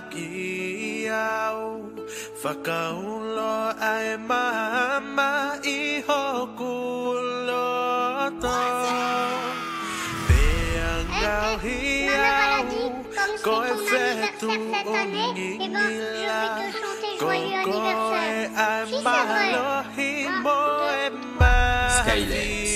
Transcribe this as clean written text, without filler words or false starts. bahagia, Whakaunloa ai mahama I hokuloto Peangau hiau Koe fetu o ngingila Kokoe ai mahalo himoe mahi